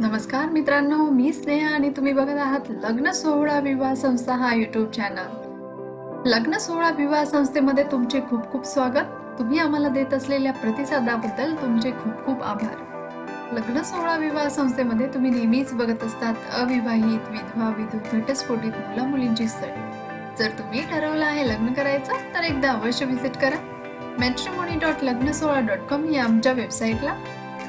नमस्कार मित्रांनो, मी स्नेहा आणि तुम्ही बघत आहात लग्न सोहळा विवाह संस्था हा YouTube चॅनल। लग्न सोहळा विवाह संस्थेमध्ये तुमचे खूप खूप स्वागत। तुम्ही आम्हाला देत असलेल्या प्रतिसादाबद्दल तुमचे खूप खूप आभार। लग्न सोहळा विवाह संस्थेमध्ये तुम्ही नेहमीच बघत असतात अविवाहित, विधवा, विधू, घटस्फोटित मुला मुलींची सट। जर तुम्ही ठरवलं आहे लग्न करायचं तर एकदा अवश्य विजिट करा matrimony.lagnasohalaa.com या आमच्या वेबसाइटला।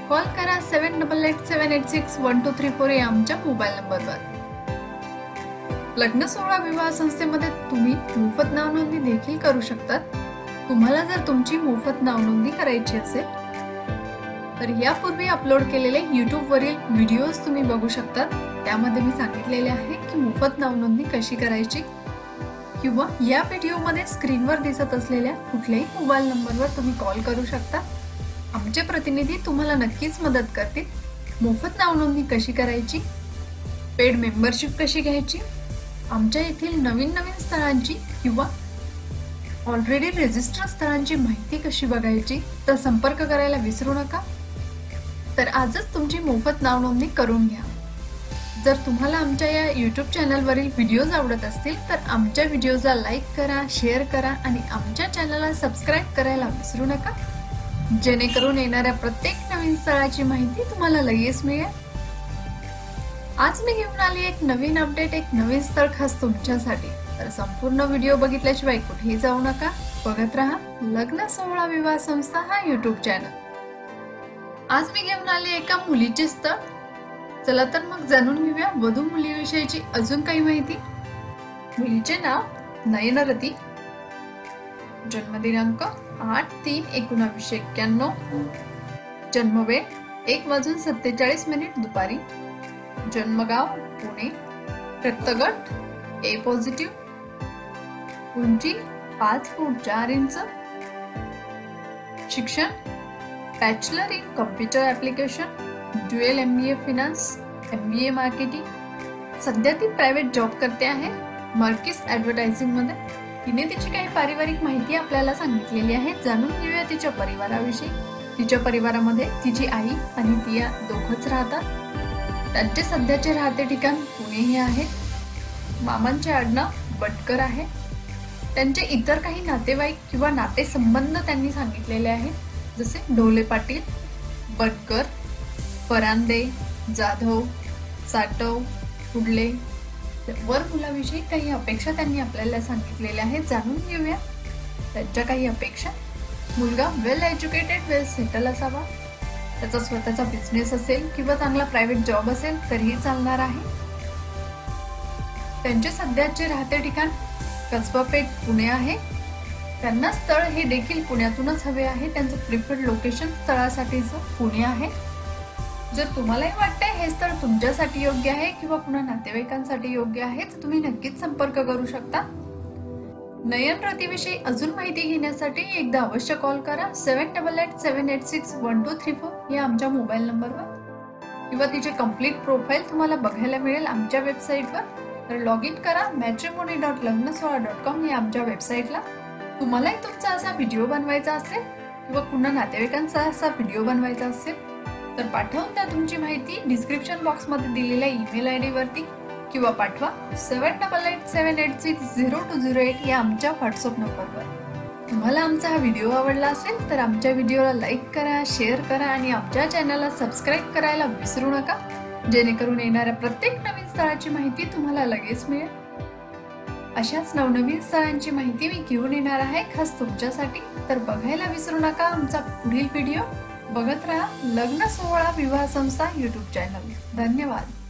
कॉल करा 7887861234 या आमच्या मोबाईल नंबरवर। लग्न सोहळा विवाह संस्थेमध्ये तुम्ही मोफत नावनोंदणी देखील करू शकता। तुम्हाला जर तुमची मोफत नावनोंदणी करायची असेल तर यापूर्वी अपलोड केलेले YouTube वरील व्हिडिओज तुम्ही बघू शकता। त्यामध्ये मी सांगितलेले आहे की मोफत नावनोंदणी कशी करायची, किंवा या व्हिडिओमध्ये स्क्रीनवर दिसत असलेल्या कुठल्याही मोबाईल नंबरवर तुम्ही कॉल करू शकता। आमचे प्रतिनिधी तुम्हाला नक्कीच मदत करतील। मोफत नावनोंदणी कशी करायची, पेड मेंबरशिप कशी घ्यायची, आमच्या येथील नवीन नवीन स्थळांची किंवा ऑलरेडी रजिस्टर्ड स्थळांची माहिती कशी बघायची, तर संपर्क करायला विसरू नका। तर आजच तुमची मोफत नावनोंदणी करून घ्या। जर तुम्हाला आमच्या या YouTube चॅनलवरील व्हिडिओज आवडत असतील तर आमच्या व्हिडिओजला लाईक करा, शेअर करा आणि आमच्या चॅनलला सबस्क्राइब करायला विसरू नका, जेणेकरून येणाऱ्या प्रत्येक नवीन स्थळाची माहिती तुम्हाला लगेच मिळेल। आज मी घेऊन आली एक नवीन अपडेट, एक नवीन स्थळ खास तुमच्यासाठी। तर संपूर्ण व्हिडिओ बघितल्याशिवाय कुठेही जाऊ नका, बघत राहा लग्न सोहळा विवाह संस्था हा YouTube चॅनल। आज मी घेऊन आली एका मुलीचे स्थळ। चला तर मग जाणून घेऊया वधू मुलीविषयीची अजून काही माहिती। मुलीचे नाव नयनरती, जन्मदिनांक 8-3-1991, जन्मवेळ 1:47 दुपारी, जन्मगाव पुणे, रक्तगट A पॉझिटिव्ह, उंची 5'4", शिक्षण bachelor in computer application, dual MBA finance, MBA marketing. सध्या ती प्रायव्हेट जॉब करते आहे मार्किस ॲडव्हर्टायझिंग मध्ये। तिने तिची काही पारिवारिक माहिती आपल्याला सांगितलेली आहे, जाणून घेऊया तिच्या परिवाराविषयी। तिच्या परिवारामध्ये तिची आई आणि ती दोघंच राहतात। त्यांचे सध्याचे राहते ठिकाण पुणे हे आहे। मामांचे आडनाव बटकर आहे। त्यांचे इतर काही नातेवाईक किंवा नातेसंबंध त्यांनी सांगितलेले आहेत, जसे ढोले पाटील, बटकर, परांदे, जाधव, साठव, कुडले। वर मुलाविषयी काही अपेक्षा त्यांनी आपल्याला सांगितलेल्या आहेत, जाणून घेऊया त्यांच्या काही अपेक्षा। मुलगा वेल एज्युकेटेड, वेल सेटल असावा। त्याचा स्वतःचा बिझनेस असेल किंवा चांगला प्रायव्हेट जॉब असेल तरीही चालणार आहे। त्यांचे सध्याचे राहते ठिकाण कसबा पेठ पुणे आहे। त्यांना स्थळ हे देखील पुण्यातूनच हवे आहे। त्यांचं प्रिफर्ड लोकेशन स्थळासाठीचं पुणे आहे। जर तुम्हालाही वाटतंय हे स्थळ तुमच्यासाठी योग्य आहे किंवा कुणा नातेवाईकांसाठी योग्य आहे तर तुम्ही नक्कीच संपर्क करू शकता। नयनरतीविषयी अजून माहिती घेण्यासाठी एकदा अवश्य कॉल करा 7887861234 या आमच्या मोबाईल नंबरवर, किंवा तिचे कंप्लीट प्रोफाईल तुम्हाला बघायला मिळेल आमच्या वेबसाईटवर। तर लॉग इन करा matrimony.lagnasohalaa.com या आमच्या वेबसाईटला। तुम्हालाही तुमचा असा व्हिडिओ बनवायचा असेल किंवा कुणा नातेवाईकांचा असा व्हिडिओ बनवायचा असेल तर पाठवून द्या तुमची माहिती डिस्क्रिप्शन बॉक्समध्ये दिलेल्या ईमेल आयडी वरती, किंवा पाठवा 7887860208 या आमच्या व्हॉट्सअप नंबरवर। तुम्हाला आमचा हा व्हिडिओ आवडला असेल तर आमच्या व्हिडिओला लाईक करा, शेअर करा आणि आमच्या चॅनलला सबस्क्राईब करायला विसरू नका, जेणेकरून येणाऱ्या प्रत्येक नवीन स्थळाची माहिती तुम्हाला लगेच मिळेल। अशाच नवनवीन स्थळांची माहिती मी घेऊन येणार आहे खास तुमच्यासाठी। तर बघायला विसरू नका आमचा पुढील व्हिडिओ। बघत राहा लग्न सोहळा विवाह संस्था YouTube चॅनल। धन्यवाद।